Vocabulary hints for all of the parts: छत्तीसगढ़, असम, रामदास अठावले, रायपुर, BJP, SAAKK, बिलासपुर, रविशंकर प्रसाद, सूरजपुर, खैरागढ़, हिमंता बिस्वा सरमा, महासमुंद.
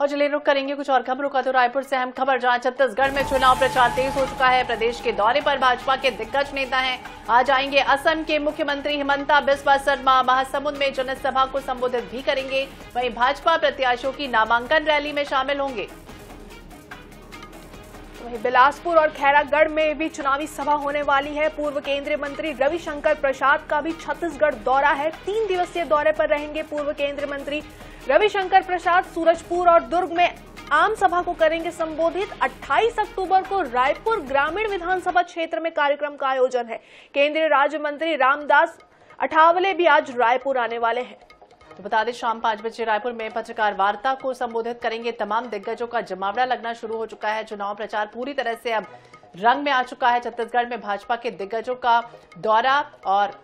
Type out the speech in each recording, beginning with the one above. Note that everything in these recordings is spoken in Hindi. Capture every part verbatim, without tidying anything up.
और चलिए रुक करेंगे कुछ और खबरों का। तो रायपुर से अहम खबर, जहां छत्तीसगढ़ में चुनाव प्रचार तेज हो चुका है। प्रदेश के दौरे पर भाजपा के दिग्गज नेता हैं। आज आएंगे असम के मुख्यमंत्री हिमंता बिस्वा सरमा, महासमुंद में जनसभा को संबोधित भी करेंगे। वहीं भाजपा प्रत्याशियों की नामांकन रैली में शामिल होंगे। वहीं बिलासपुर और खैरागढ़ में भी चुनावी सभा होने वाली है। पूर्व केंद्रीय मंत्री रविशंकर प्रसाद का भी छत्तीसगढ़ दौरा है। तीन दिवसीय दौरे पर रहेंगे पूर्व केंद्रीय मंत्री रविशंकर प्रसाद। सूरजपुर और दुर्ग में आम सभा को करेंगे संबोधित। अट्ठाईस अक्टूबर को रायपुर ग्रामीण विधानसभा क्षेत्र में कार्यक्रम का आयोजन है। केंद्रीय राज्य मंत्री रामदास अठावले भी आज रायपुर आने वाले हैं। तो बता दें, शाम पांच बजे रायपुर में पत्रकार वार्ता को संबोधित करेंगे। तमाम दिग्गजों का जमावड़ा लगना शुरू हो चुका है। चुनाव प्रचार पूरी तरह से अब रंग में आ चुका है। छत्तीसगढ़ में भाजपा के दिग्गजों का दौरा और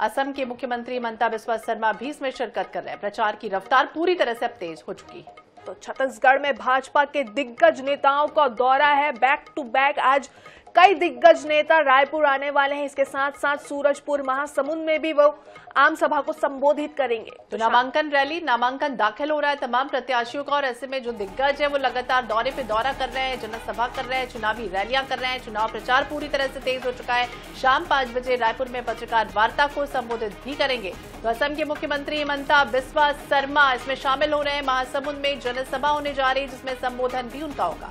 असम के मुख्यमंत्री हिमंता बिस्वा सरमा भी इसमें शिरकत कर रहे हैं। प्रचार की रफ्तार पूरी तरह से अब तेज हो चुकी है। तो छत्तीसगढ़ में भाजपा के दिग्गज नेताओं का दौरा है। बैक टू बैक आज कई दिग्गज नेता रायपुर आने वाले हैं। इसके साथ साथ सूरजपुर, महासमुंद में भी वो आम सभा को संबोधित करेंगे। तो नामांकन रैली, नामांकन दाखिल हो रहा है तमाम प्रत्याशियों का। और ऐसे में जो दिग्गज है वो लगातार दौरे पे दौरा कर रहे हैं, जनसभा कर रहे हैं, चुनावी रैलियां कर रहे हैं। चुनाव प्रचार पूरी तरह से तेज हो चुका है। शाम पांच बजे रायपुर में पत्रकार वार्ता को संबोधित भी करेंगे। तो असम के मुख्यमंत्री हिमंता बिस्वा सरमा इसमें शामिल हो रहे हैं। महासमुंद में जनसभा होने जा रही है, जिसमें संबोधन भी उनका होगा।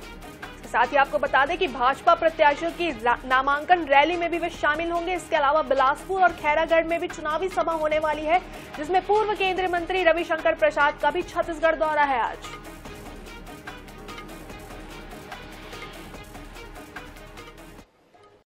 साथ ही आपको बता दें कि भाजपा प्रत्याशियों की नामांकन रैली में भी वे शामिल होंगे। इसके अलावा बिलासपुर और खैरागढ़ में भी चुनावी सभा होने वाली है, जिसमें पूर्व केंद्रीय मंत्री रविशंकर प्रसाद का भी छत्तीसगढ़ दौरा है आज।